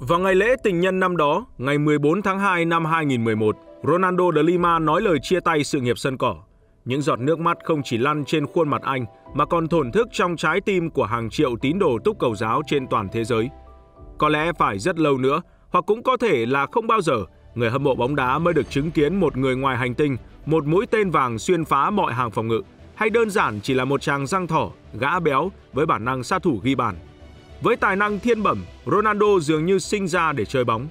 Vào ngày lễ tình nhân năm đó, ngày 14 tháng 2 năm 2011, Ronaldo de Lima nói lời chia tay sự nghiệp sân cỏ. Những giọt nước mắt không chỉ lăn trên khuôn mặt anh mà còn thổn thức trong trái tim của hàng triệu tín đồ túc cầu giáo trên toàn thế giới. Có lẽ phải rất lâu nữa, hoặc cũng có thể là không bao giờ, người hâm mộ bóng đá mới được chứng kiến một người ngoài hành tinh, một mũi tên vàng xuyên phá mọi hàng phòng ngự, hay đơn giản chỉ là một chàng răng thỏ, gã béo với bản năng sát thủ ghi bàn. Với tài năng thiên bẩm, Ronaldo dường như sinh ra để chơi bóng.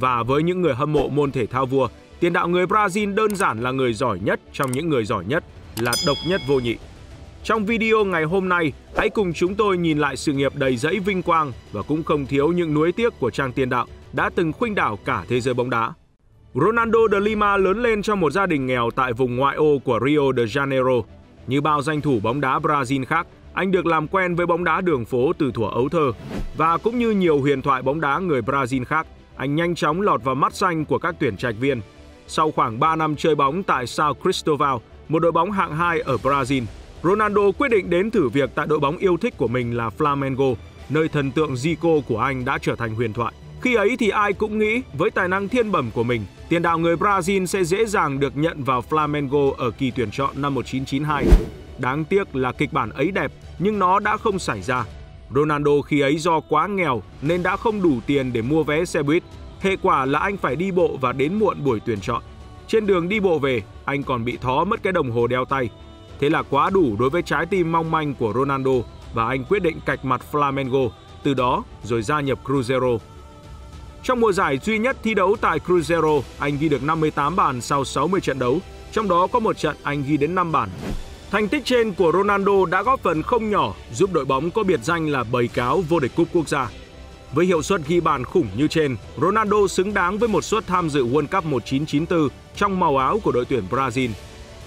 Và với những người hâm mộ môn thể thao vua, tiền đạo người Brazil đơn giản là người giỏi nhất trong những người giỏi nhất, là độc nhất vô nhị. Trong video ngày hôm nay, hãy cùng chúng tôi nhìn lại sự nghiệp đầy dẫy vinh quang và cũng không thiếu những nuối tiếc của chàng tiền đạo đã từng khuynh đảo cả thế giới bóng đá. Ronaldo de Lima lớn lên trong một gia đình nghèo tại vùng ngoại ô của Rio de Janeiro. Như bao danh thủ bóng đá Brazil khác, anh được làm quen với bóng đá đường phố từ thuở ấu thơ. Và cũng như nhiều huyền thoại bóng đá người Brazil khác, anh nhanh chóng lọt vào mắt xanh của các tuyển trạch viên. Sau khoảng 3 năm chơi bóng tại São Cristóvão, một đội bóng hạng 2 ở Brazil, Ronaldo quyết định đến thử việc tại đội bóng yêu thích của mình là Flamengo, nơi thần tượng Zico của anh đã trở thành huyền thoại. Khi ấy thì ai cũng nghĩ với tài năng thiên bẩm của mình, tiền đạo người Brazil sẽ dễ dàng được nhận vào Flamengo ở kỳ tuyển chọn năm 1992. Đáng tiếc là kịch bản ấy đẹp nhưng nó đã không xảy ra. Ronaldo khi ấy do quá nghèo nên đã không đủ tiền để mua vé xe buýt. Hệ quả là anh phải đi bộ và đến muộn buổi tuyển chọn. Trên đường đi bộ về, anh còn bị thó mất cái đồng hồ đeo tay. Thế là quá đủ đối với trái tim mong manh của Ronaldo và anh quyết định cạch mặt Flamengo, từ đó rồi gia nhập Cruzeiro. Trong mùa giải duy nhất thi đấu tại Cruzeiro, anh ghi được 58 bàn sau 60 trận đấu, trong đó có một trận anh ghi đến 5 bàn. Thành tích trên của Ronaldo đã góp phần không nhỏ giúp đội bóng có biệt danh là bầy cáo vô địch cúp quốc gia. Với hiệu suất ghi bàn khủng như trên, Ronaldo xứng đáng với một suất tham dự World Cup 1994 trong màu áo của đội tuyển Brazil.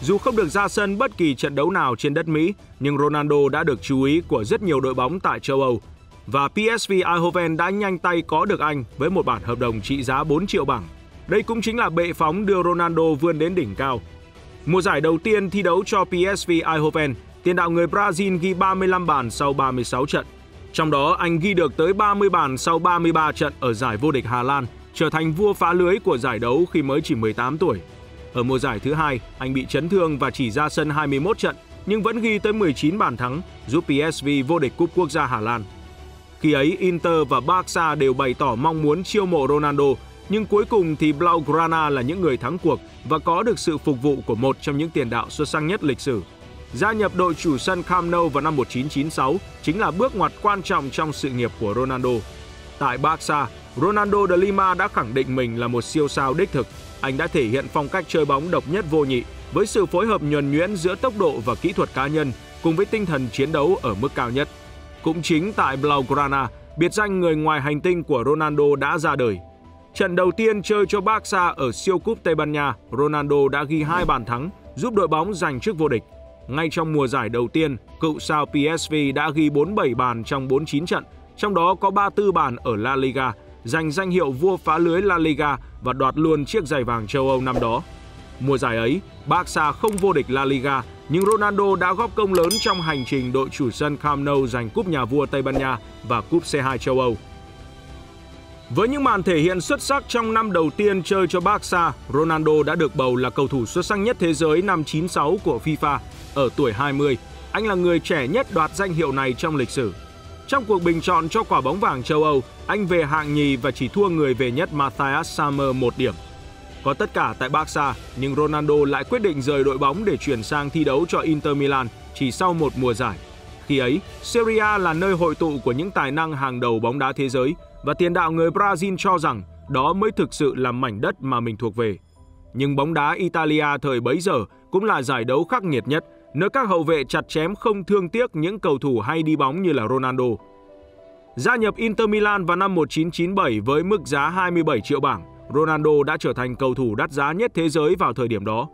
Dù không được ra sân bất kỳ trận đấu nào trên đất Mỹ, nhưng Ronaldo đã được chú ý của rất nhiều đội bóng tại châu Âu. Và PSV Eindhoven đã nhanh tay có được anh với một bản hợp đồng trị giá 4 triệu bảng. Đây cũng chính là bệ phóng đưa Ronaldo vươn đến đỉnh cao. Mùa giải đầu tiên thi đấu cho PSV Eindhoven, tiền đạo người Brazil ghi 35 bàn sau 36 trận. Trong đó, anh ghi được tới 30 bàn sau 33 trận ở giải vô địch Hà Lan, trở thành vua phá lưới của giải đấu khi mới chỉ 18 tuổi. Ở mùa giải thứ hai, anh bị chấn thương và chỉ ra sân 21 trận, nhưng vẫn ghi tới 19 bàn thắng, giúp PSV vô địch cúp quốc gia Hà Lan. Khi ấy, Inter và Barca đều bày tỏ mong muốn chiêu mộ Ronaldo, nhưng cuối cùng thì Blaugrana là những người thắng cuộc và có được sự phục vụ của một trong những tiền đạo xuất sắc nhất lịch sử. Gia nhập đội chủ sân Camp Nou vào năm 1996 chính là bước ngoặt quan trọng trong sự nghiệp của Ronaldo. Tại Barca, Ronaldo de Lima đã khẳng định mình là một siêu sao đích thực. Anh đã thể hiện phong cách chơi bóng độc nhất vô nhị với sự phối hợp nhuần nhuyễn giữa tốc độ và kỹ thuật cá nhân cùng với tinh thần chiến đấu ở mức cao nhất. Cũng chính tại Blaugrana, biệt danh người ngoài hành tinh của Ronaldo đã ra đời. Trận đầu tiên chơi cho Barca ở siêu cúp Tây Ban Nha, Ronaldo đã ghi 2 bàn thắng giúp đội bóng giành chức vô địch. Ngay trong mùa giải đầu tiên, cựu sao PSV đã ghi 47 bàn trong 49 trận, trong đó có 34 bàn ở La Liga, giành danh hiệu vua phá lưới La Liga và đoạt luôn chiếc giày vàng châu Âu năm đó. Mùa giải ấy, Barca không vô địch La Liga, nhưng Ronaldo đã góp công lớn trong hành trình đội chủ sân Camp Nou giành cúp nhà vua Tây Ban Nha và cúp C2 châu Âu. Với những màn thể hiện xuất sắc trong năm đầu tiên chơi cho Barca, Ronaldo đã được bầu là cầu thủ xuất sắc nhất thế giới năm 96 của FIFA. Ở tuổi 20, anh là người trẻ nhất đoạt danh hiệu này trong lịch sử. Trong cuộc bình chọn cho quả bóng vàng châu Âu, anh về hạng nhì và chỉ thua người về nhất Matthias Sammer 1 điểm. Có tất cả tại Barca, nhưng Ronaldo lại quyết định rời đội bóng để chuyển sang thi đấu cho Inter Milan chỉ sau một mùa giải. Khi ấy, Serie A là nơi hội tụ của những tài năng hàng đầu bóng đá thế giới và tiền đạo người Brazil cho rằng đó mới thực sự là mảnh đất mà mình thuộc về. Nhưng bóng đá Italia thời bấy giờ cũng là giải đấu khắc nghiệt nhất, nơi các hậu vệ chặt chém không thương tiếc những cầu thủ hay đi bóng như là Ronaldo. Gia nhập Inter Milan vào năm 1997 với mức giá 27 triệu bảng, Ronaldo đã trở thành cầu thủ đắt giá nhất thế giới vào thời điểm đó.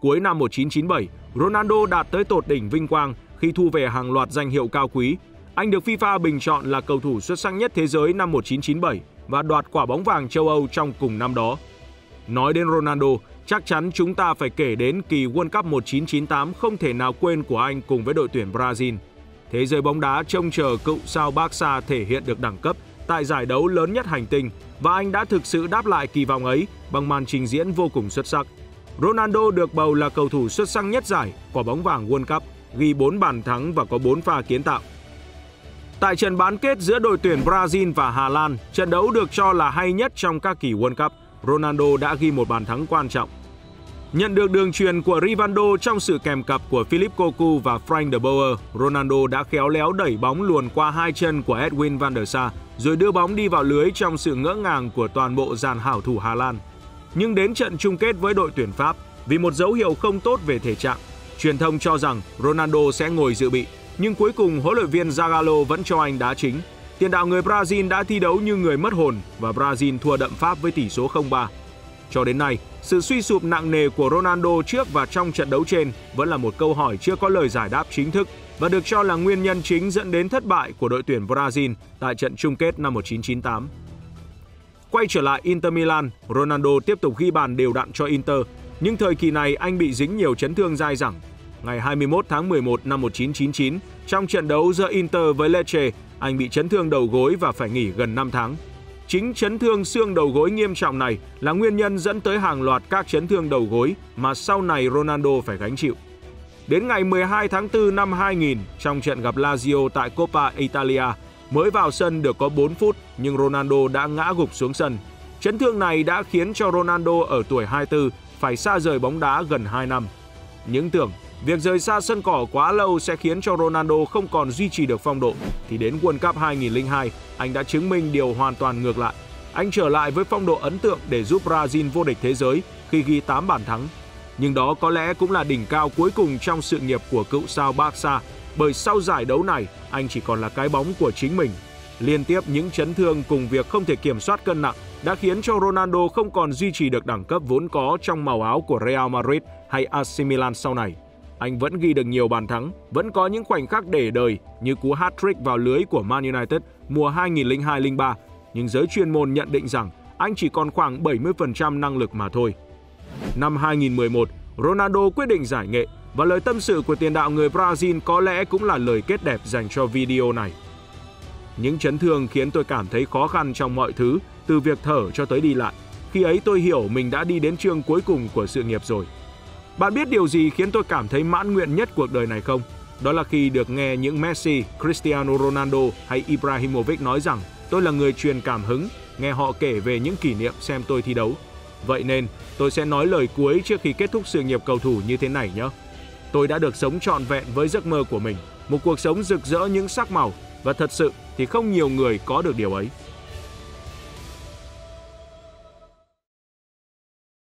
Cuối năm 1997, Ronaldo đạt tới tột đỉnh vinh quang khi thu về hàng loạt danh hiệu cao quý. Anh được FIFA bình chọn là cầu thủ xuất sắc nhất thế giới năm 1997 và đoạt quả bóng vàng châu Âu trong cùng năm đó. Nói đến Ronaldo, chắc chắn chúng ta phải kể đến kỳ World Cup 1998 không thể nào quên của anh cùng với đội tuyển Brazil. Thế giới bóng đá trông chờ cựu sao Barca thể hiện được đẳng cấp tại giải đấu lớn nhất hành tinh và anh đã thực sự đáp lại kỳ vọng ấy bằng màn trình diễn vô cùng xuất sắc. Ronaldo được bầu là cầu thủ xuất sắc nhất giải quả bóng vàng World Cup, ghi 4 bàn thắng và có 4 pha kiến tạo. Tại trận bán kết giữa đội tuyển Brazil và Hà Lan, trận đấu được cho là hay nhất trong các kỳ World Cup, Ronaldo đã ghi một bàn thắng quan trọng. Nhận được đường truyền của Rivaldo trong sự kèm cặp của Philippe Cocu và Frank de Boer, Ronaldo đã khéo léo đẩy bóng luồn qua hai chân của Edwin van der Sar rồi đưa bóng đi vào lưới trong sự ngỡ ngàng của toàn bộ dàn hảo thủ Hà Lan. Nhưng đến trận chung kết với đội tuyển Pháp, vì một dấu hiệu không tốt về thể trạng, truyền thông cho rằng Ronaldo sẽ ngồi dự bị, nhưng cuối cùng huấn luyện viên Zagallo vẫn cho anh đá chính. Tiền đạo người Brazil đã thi đấu như người mất hồn và Brazil thua đậm Pháp với tỷ số 0-3. Cho đến nay, sự suy sụp nặng nề của Ronaldo trước và trong trận đấu trên vẫn là một câu hỏi chưa có lời giải đáp chính thức và được cho là nguyên nhân chính dẫn đến thất bại của đội tuyển Brazil tại trận chung kết năm 1998. Quay trở lại Inter Milan, Ronaldo tiếp tục ghi bàn đều đặn cho Inter, nhưng thời kỳ này anh bị dính nhiều chấn thương dai dẳng. Ngày 21 tháng 11 năm 1999, trong trận đấu giữa Inter với Lecce, anh bị chấn thương đầu gối và phải nghỉ gần 5 tháng. Chính chấn thương xương đầu gối nghiêm trọng này là nguyên nhân dẫn tới hàng loạt các chấn thương đầu gối mà sau này Ronaldo phải gánh chịu. Đến ngày 12 tháng 4 năm 2000, trong trận gặp Lazio tại Coppa Italia, mới vào sân được có 4 phút nhưng Ronaldo đã ngã gục xuống sân. Chấn thương này đã khiến cho Ronaldo ở tuổi 24 phải xa rời bóng đá gần 2 năm. Những tưởng việc rời xa sân cỏ quá lâu sẽ khiến cho Ronaldo không còn duy trì được phong độ, thì đến World Cup 2002, anh đã chứng minh điều hoàn toàn ngược lại. Anh trở lại với phong độ ấn tượng để giúp Brazil vô địch thế giới khi ghi 8 bàn thắng. Nhưng đó có lẽ cũng là đỉnh cao cuối cùng trong sự nghiệp của cựu sao Barca, bởi sau giải đấu này, anh chỉ còn là cái bóng của chính mình. Liên tiếp những chấn thương cùng việc không thể kiểm soát cân nặng đã khiến cho Ronaldo không còn duy trì được đẳng cấp vốn có trong màu áo của Real Madrid hay AC Milan sau này. Anh vẫn ghi được nhiều bàn thắng, vẫn có những khoảnh khắc để đời như cú hat-trick vào lưới của Man United mùa 2002-03, nhưng giới chuyên môn nhận định rằng anh chỉ còn khoảng 70% năng lực mà thôi. Năm 2011, Ronaldo quyết định giải nghệ và lời tâm sự của tiền đạo người Brazil có lẽ cũng là lời kết đẹp dành cho video này. Những chấn thương khiến tôi cảm thấy khó khăn trong mọi thứ, từ việc thở cho tới đi lại. Khi ấy tôi hiểu mình đã đi đến chương cuối cùng của sự nghiệp rồi. Bạn biết điều gì khiến tôi cảm thấy mãn nguyện nhất cuộc đời này không? Đó là khi được nghe những Messi, Cristiano Ronaldo hay Ibrahimovic nói rằng tôi là người truyền cảm hứng, nghe họ kể về những kỷ niệm xem tôi thi đấu. Vậy nên, tôi sẽ nói lời cuối trước khi kết thúc sự nghiệp cầu thủ như thế này nhé. Tôi đã được sống trọn vẹn với giấc mơ của mình, một cuộc sống rực rỡ những sắc màu, và thật sự thì không nhiều người có được điều ấy.